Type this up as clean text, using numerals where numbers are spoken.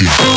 like it.